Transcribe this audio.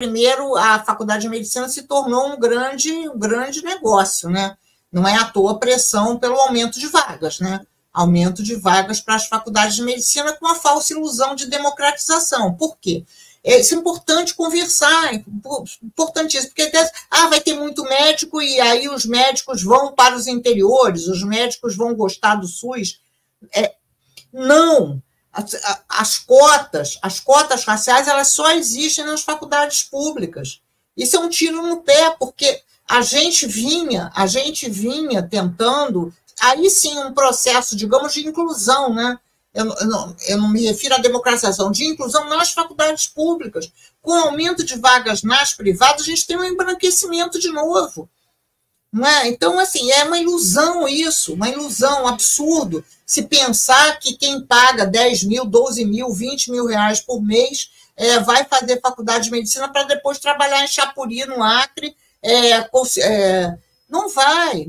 Primeiro, a Faculdade de Medicina se tornou um grande negócio, né? Não é à toa a pressão pelo aumento de vagas, né? Aumento de vagas para as faculdades de medicina com a falsa ilusão de democratização. Por quê? É importante conversar, importantíssimo, porque até, vai ter muito médico e aí os médicos vão para os interiores, os médicos vão gostar do SUS. Não! As cotas raciais, elas só existem nas faculdades públicas. Isso é um tiro no pé, porque a gente vinha tentando, aí sim, um processo, digamos, de inclusão, né? Eu não me refiro à democratização, de inclusão nas faculdades públicas. Com o aumento de vagas nas privadas, a gente tem um embranquecimento de novo. Né? Então, assim, é uma ilusão isso, uma ilusão, um absurdo, se pensar que quem paga 10 mil, 12 mil, 20 mil reais por mês vai fazer faculdade de medicina para depois trabalhar em Chapuri, no Acre. Não vai.